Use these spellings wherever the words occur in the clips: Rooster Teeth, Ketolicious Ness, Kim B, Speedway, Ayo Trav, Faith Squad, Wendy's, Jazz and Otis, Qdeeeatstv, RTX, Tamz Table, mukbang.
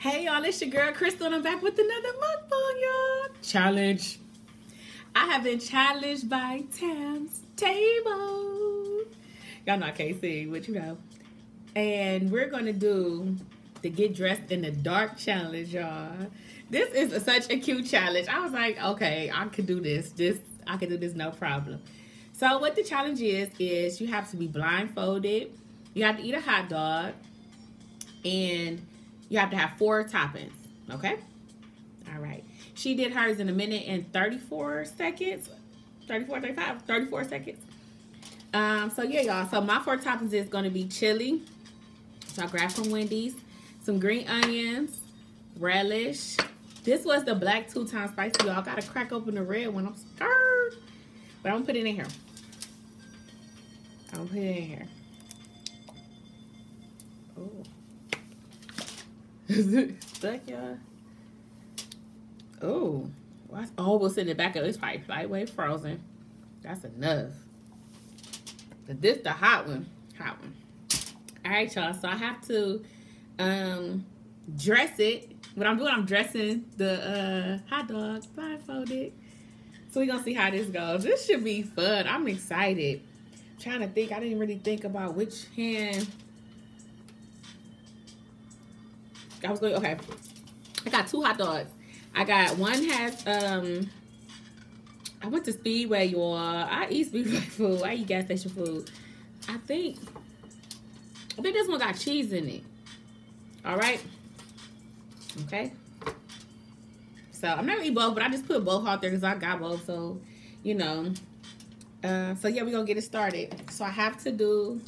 Hey y'all, it's your girl Crystal and I'm back with another mukbang, y'all. Challenge. I have been challenged by Tamz Table. Y'all know I can't see, but you know. And we're gonna do the get dressed in the dark challenge, y'all. This is such a cute challenge. I was like, okay, I could do this. I could do this no problem. So what the challenge is you have to be blindfolded. You have to eat a hot dog. And you have to have 4 toppings, okay? All right. She did hers in 1 minute and 34 seconds. 34, 35, 34 seconds. So, yeah, y'all. So, my 4 toppings is going to be chili. So, I grabbed from Wendy's. Some green onions. Relish. This was the black 2-time spicy, y'all. I got to crack open the red one. I'm scared. But I'm going to put it in here. I'm going to put it in here. Oh. Is it stuck, y'all? Oh, oh, we'll send it back up. It's probably lightweight frozen. That's enough. But this the hot one. Hot one. All right, y'all. So I have to dress it. What I'm doing, I'm dressing the hot dogs blindfolded. So we're going to see how this goes. This should be fun. I'm excited. I'm trying to think. I didn't really think about which hand. I was going, okay. I got 2 hot dogs. I got one has, I went to Speedway, y'all. I eat Speedway food. I eat gas station food. I think this one got cheese in it. All right. Okay. So, I'm not going to eat both, but I just put both out there because I got both. So, you know. So, yeah, we're going to get it started. So, I have to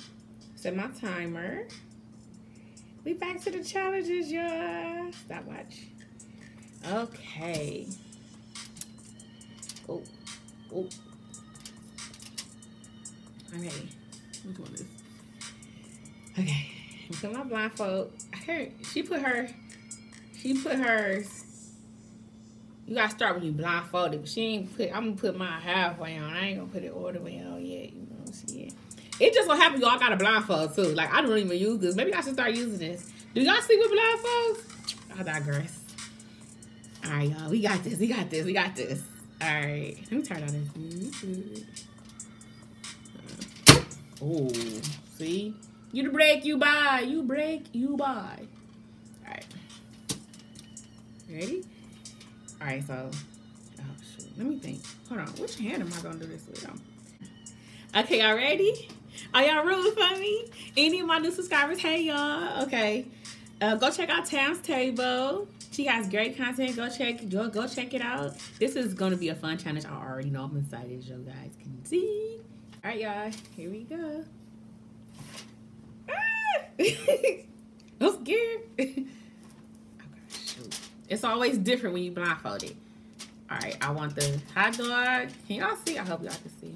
set my timer. We back to the challenges, y'all. Stop watch. Okay. Oh. Oh. Okay. I'm doing this. Okay. I'm putting my blindfold. I heard she put hers. You gotta start when you blindfolded, but she ain't put, I'm gonna put mine halfway on. I ain't gonna put it all the way on yet. You know, see it. It just so happened y'all got a blindfold too. Like, I don't even use this. Maybe I should start using this. Do y'all sleep with blindfolds? I digress. All right, y'all. We got this. We got this. We got this. All right. Let me turn on this. Oh, see? You the break, you buy. You break, you buy. All right. Ready? All right, so. Oh, shoot. Let me think. Hold on. Which hand am I going to do this with? Okay, y'all ready? Are y'all rooting for me? Any of my new subscribers, hey y'all. Okay, go check out Tamz Table. She has great content. Go check it out. This is gonna be a fun challenge. I already know I'm excited, as you guys can see. All right, y'all. Here we go. Ah! I'm scared. Okay, shoot. It's always different when you blindfolded. All right, I want the hot dog. Can y'all see? I hope y'all can see.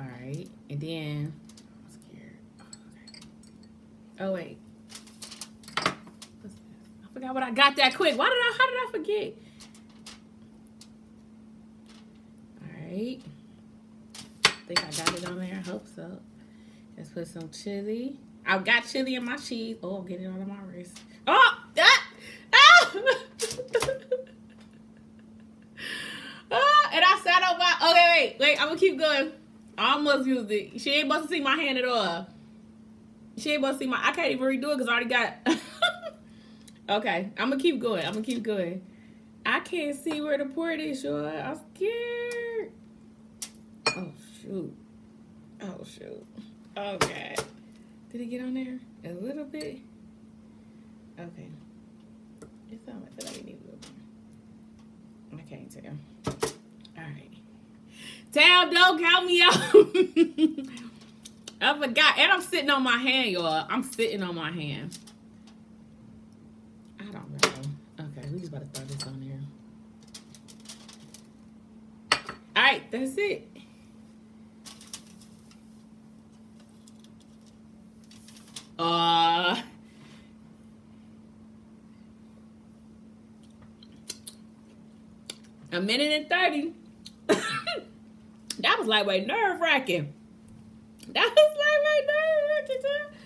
All right, and then, I'm scared. Oh, okay. Oh wait, what's this? I forgot what I got that quick. How did I forget? All right, I think I got it on there, I hope so. Let's put some chili. I've got chili in my cheese. Oh, I'm getting it all on my wrist. Oh, that, oh! Oh, and I sat on my, okay, wait, I'm gonna keep going. I almost used it. She ain't supposed to see my hand at all. She ain't supposed to see my... I can't even redo it because I already got... Okay. I'm going to keep going. I'm going to keep going. I can't see where the port is, y'all. I'm scared. Oh, shoot. Oh, shoot. Oh, God. Did it get on there? A little bit? Okay. It sounds like I need a little bit. I can't tell. All right. Damn, don't count me out. I forgot. And I'm sitting on my hand, y'all. I'm sitting on my hand. I don't know. Okay, we just about to throw this on there. All right, that's it. A 1 minute and 30. That was lightweight, nerve-wracking. That was lightweight, nerve-wracking,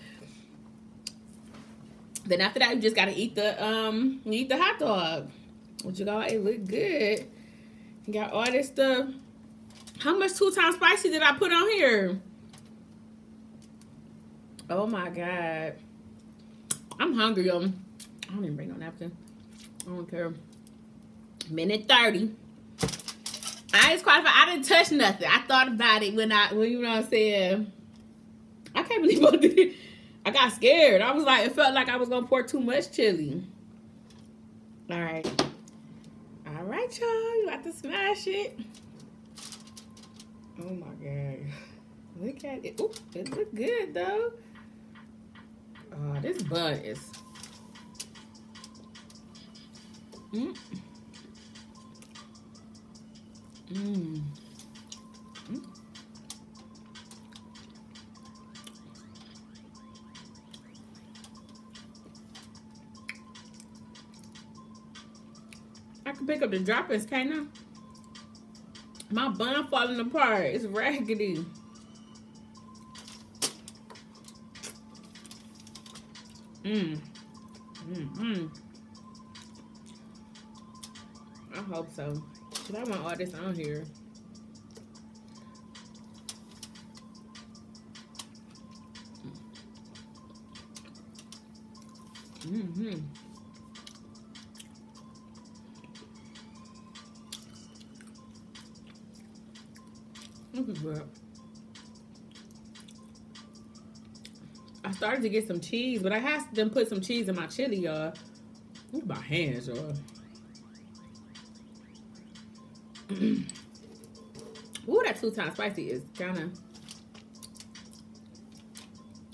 too. Then after that, you just gotta eat the hot dog. What you got? It look good. You got all this stuff. How much 2 times spicy did I put on here? Oh my God. I'm hungry, y'all. I don't even bring no napkin. I don't care. Minute 30. I disqualified. I didn't touch nothing. I thought about it when I, you know what I'm saying. I can't believe what I did. I got scared. I was like, it felt like I was gonna pour too much chili. All right. All right, y'all. You about to smash it. Oh my God. Look at it. Ooh, it look good though. Oh, this bun is. Mmm. Mmm. Mm. I can pick up the droppings, can't I? My bun falling apart. It's raggedy. Mmm. Mmm. Mmm. I hope so. Cause I want all this on here. Mm-hmm. This is good. I started to get some cheese, but I had to then put some cheese in my chili, y'all. Look at my hands, y'all. Ooh, that 2 times spicy is kind of.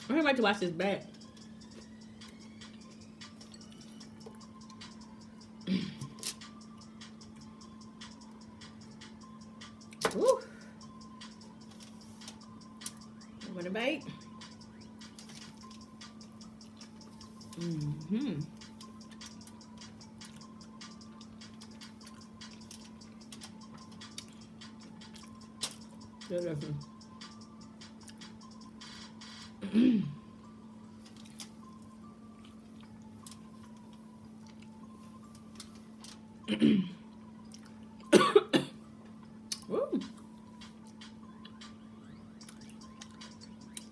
I would like to watch this back. Ooh. I want a bite. Mm-hmm.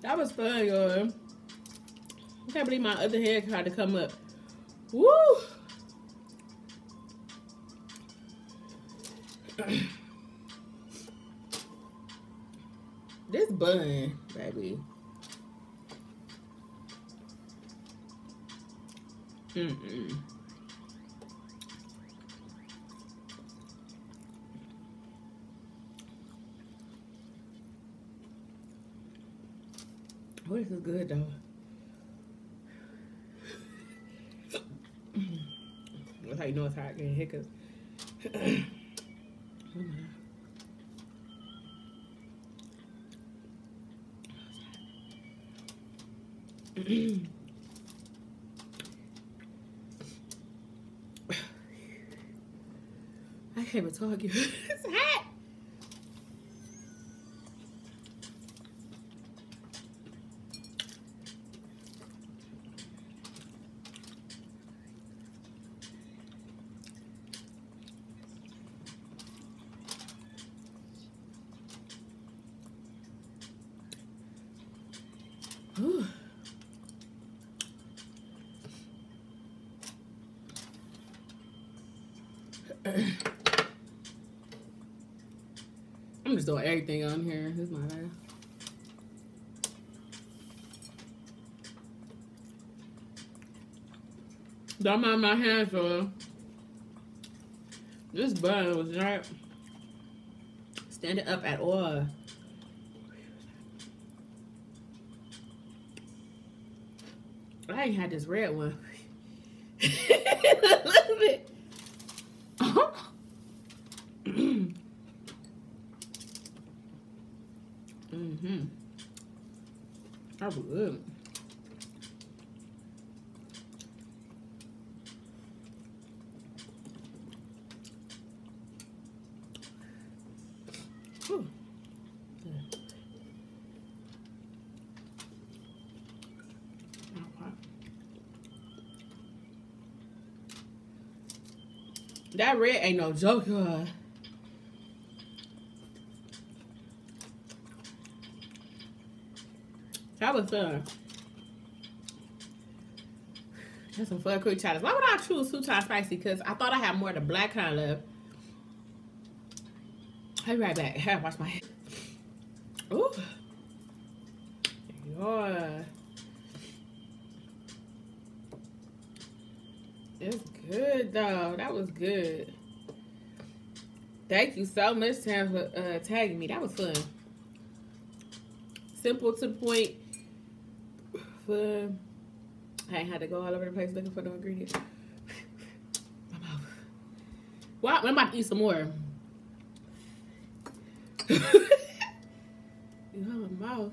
That was fun, y'all. I can't believe my other hair had to come up. Woo! This bun, baby. Mm-mm. Oh, this is good, though. That's how you know it's hot, getting hiccups. Oh, my God. I can't even talk, you. It's hot. Ooh. I'm just doing everything on here. This is my life. Don't mind my hands, y'all. This bun was not standing up at all. I ain't had this red one. A little bit. Mm-hmm. That was good. Ooh. That red ain't no joke, huh? That was fun. That's some fun quick challenge. Why would I choose Souchong Spicy? Because I thought I had more of the black kind left. I'll be right back. I gotta wash my hair. Ooh. Yeah. It's good though. That was good. Thank you so much, Tam, for tagging me. That was fun. Simple to the point. Fun. I ain't had to go all over the place looking for no ingredients. My mouth. Well, I'm about to eat some more. You know, my mouth.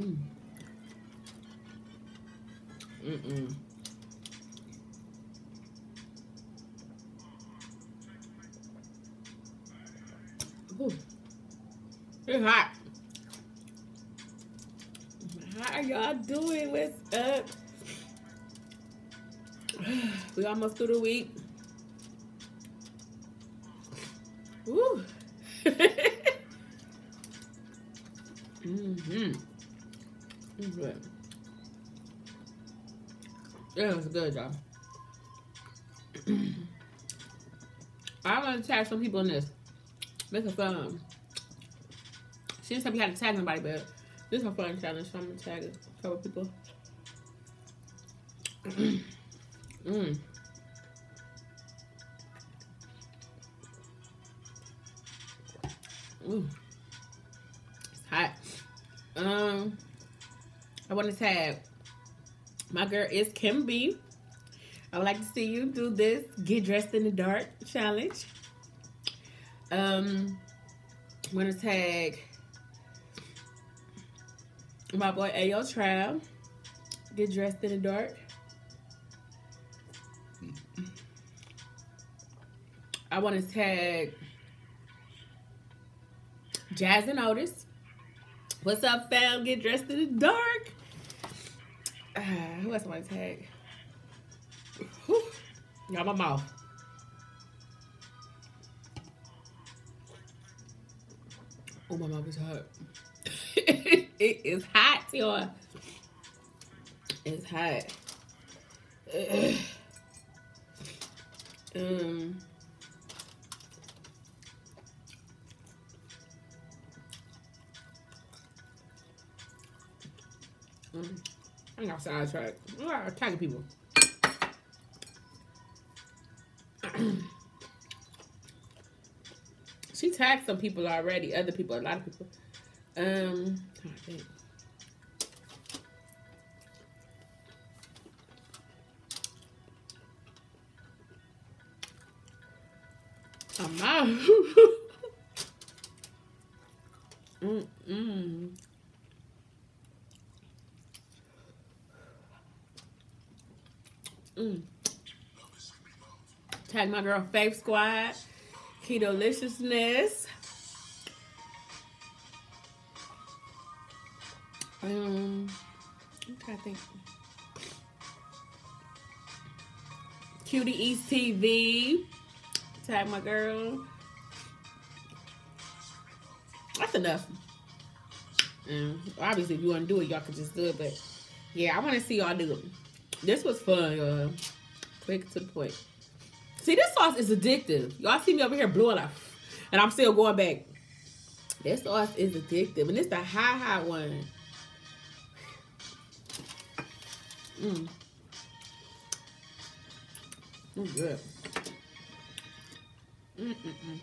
Mm. Mm-mm. Ooh. It's hot. How are y'all doing? What's up? We almost through the week. Woo. Mm-hmm. It's good. Yeah, it's good, y'all. I want to tag some people in this. This is fun. She didn't tell me how to tag nobody, but this is a fun challenge, so I'm going to tag a couple people. Mm. Ooh. It's hot. I want to tag my girl is Kim B. I would like to see you do this get dressed in the dark challenge. I want to tag my boy Ayo Trav, get dressed in the dark. I want to tag Jazz and Otis. What's up, fam? Get dressed in the dark. Who else I want to tag? Y'all, my mouth. Oh, my mouth is hot. It is hot, y'all. It's hot. Ugh. I got sidetracked. I'm tagging people. She tagged some people already. Other people, a lot of people. I think. I'm out. Mm-mm. Mm. Tag my girl Faith Squad, Ketolicious Ness. I'm trying to think. Qdeeeatstv. Tag my girl. That's enough. Obviously, if you want to do it, y'all can just do it. But yeah, I want to see y'all do it. This was fun, y'all. Quick to the point. See, this sauce is addictive. Y'all see me over here blowing up, and I'm still going back. This sauce is addictive, and it's the high one. Mmm. It's good. Mm-mm-mm.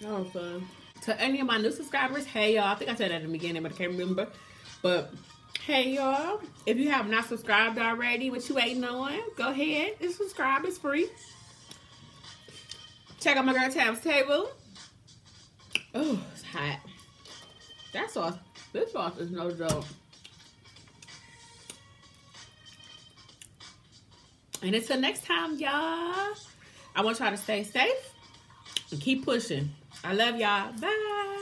Y'all fun. To any of my new subscribers, hey y'all. I think I said that in the beginning, but I can't remember. But hey y'all, if you have not subscribed already, what you waiting on, go ahead and subscribe. It's free. Check out my girl Tamz Table. Oh, it's hot. That sauce, this sauce is no joke. And until next time, y'all, I want y'all to stay safe and keep pushing. I love y'all. Bye.